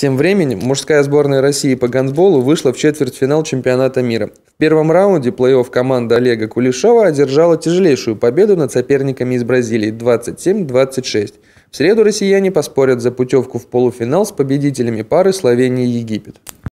Тем временем мужская сборная России по гандболу вышла в четвертьфинал чемпионата мира. В первом раунде плей-офф команда Олега Кулешова одержала тяжелейшую победу над соперниками из Бразилии 27-26. В среду россияне поспорят за путевку в полуфинал с победителями пары Словения и Египет.